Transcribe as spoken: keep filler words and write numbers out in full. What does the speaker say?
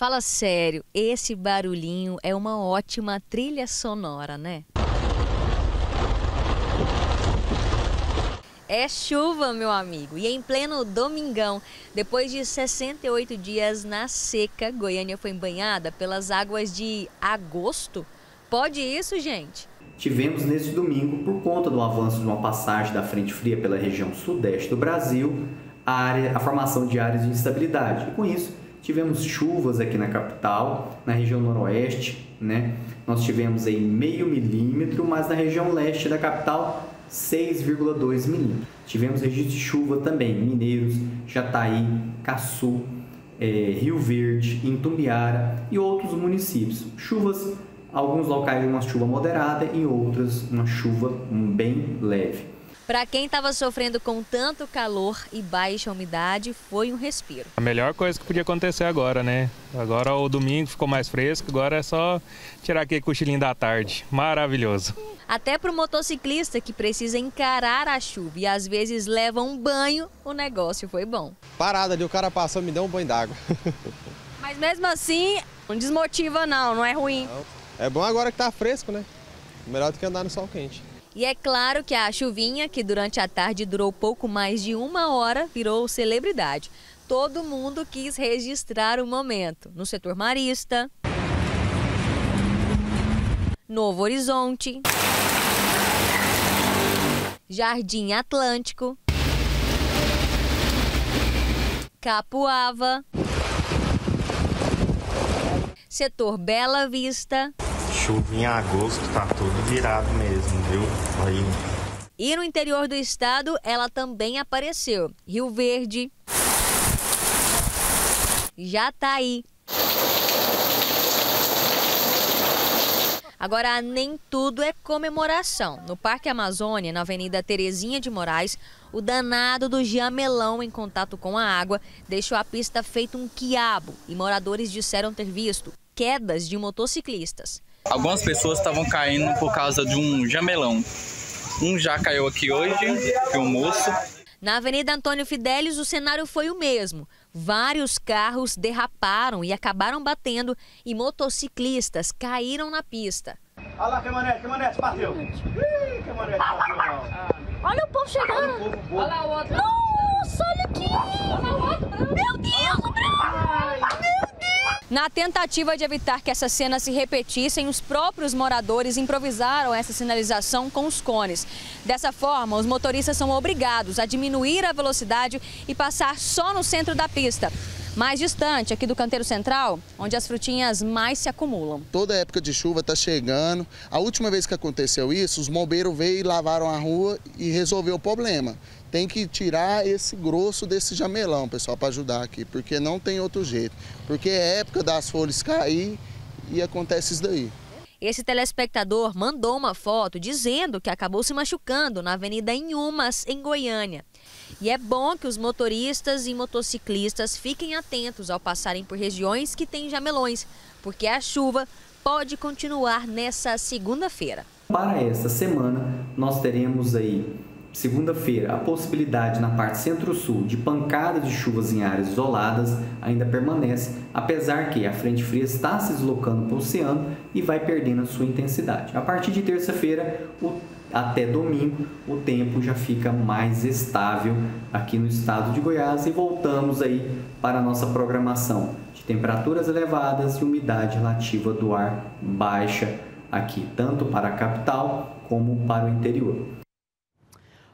Fala sério, esse barulhinho é uma ótima trilha sonora, né? É chuva, meu amigo, e em pleno domingão, depois de sessenta e oito dias na seca, Goiânia foi banhada pelas águas de agosto. Pode isso, gente? Tivemos nesse domingo, por conta do avanço de uma passagem da frente fria pela região sudeste do Brasil, a, área, a formação de áreas de instabilidade. E com isso, tivemos chuvas aqui na capital, na região noroeste, né? Nós tivemos aí meio milímetro, mas na região leste da capital, seis vírgula dois milímetros. Tivemos registro de chuva também em Mineiros, Jataí, Caçu, é, Rio Verde, Intumbiara e outros municípios. Chuvas, alguns locais uma chuva moderada e outras uma chuva bem leve. Para quem estava sofrendo com tanto calor e baixa umidade, foi um respiro. A melhor coisa que podia acontecer agora, né? Agora o domingo ficou mais fresco, agora é só tirar aquele cochilinho da tarde. Maravilhoso. Até para o motociclista que precisa encarar a chuva e às vezes leva um banho, o negócio foi bom. Parada ali, o cara passou, me deu um banho d'água. Mas mesmo assim, não desmotiva não, não é ruim. Não. É bom agora que tá fresco, né? Melhor do que andar no sol quente. E é claro que a chuvinha, que durante a tarde durou pouco mais de uma hora, virou celebridade. Todo mundo quis registrar o momento. No setor Marista, Novo Horizonte, Jardim Atlântico, Capuava, Setor Bela Vista. Chuva em agosto, tá tudo virado mesmo, viu? Aí. E no interior do estado, ela também apareceu. Rio Verde, Jataí. Agora, nem tudo é comemoração. No Parque Amazônia, na Avenida Terezinha de Moraes, o danado do jamelão em contato com a água deixou a pista feito um quiabo e moradores disseram ter visto quedas de motociclistas. Algumas pessoas estavam caindo por causa de um jamelão. Um já caiu aqui hoje, que o moço. Na Avenida Antônio Fidelis, o cenário foi o mesmo. Vários carros derraparam e acabaram batendo e motociclistas caíram na pista. Olha lá, caminhonete, caminhonete, bateu. Ih, caminhonete, bateu, não. Olha o povo chegando. Olha o povo, povo. Olha lá o outro. Nossa, olha aqui. Olha o outro, branco. Meu Deus, o branco. Na tentativa de evitar que essas cenas se repetissem, os próprios moradores improvisaram essa sinalização com os cones. Dessa forma, os motoristas são obrigados a diminuir a velocidade e passar só no centro da pista. Mais distante, aqui do canteiro central, onde as frutinhas mais se acumulam. Toda época de chuva está chegando. A última vez que aconteceu isso, os bombeiros veio e lavaram a rua e resolveu o problema. Tem que tirar esse grosso desse jamelão, pessoal, para ajudar aqui, porque não tem outro jeito. Porque é época das folhas cair e acontece isso daí. Esse telespectador mandou uma foto dizendo que acabou se machucando na Avenida Inhumas, em Goiânia. E é bom que os motoristas e motociclistas fiquem atentos ao passarem por regiões que têm jamelões, porque a chuva pode continuar nessa segunda-feira. Para esta semana, nós teremos aí... segunda-feira, a possibilidade na parte centro-sul de pancada de chuvas em áreas isoladas ainda permanece, apesar que a frente fria está se deslocando para o oceano e vai perdendo a sua intensidade. A partir de terça-feira até domingo, o tempo já fica mais estável aqui no estado de Goiás e voltamos aí para a nossa programação de temperaturas elevadas e umidade relativa do ar baixa aqui, tanto para a capital como para o interior.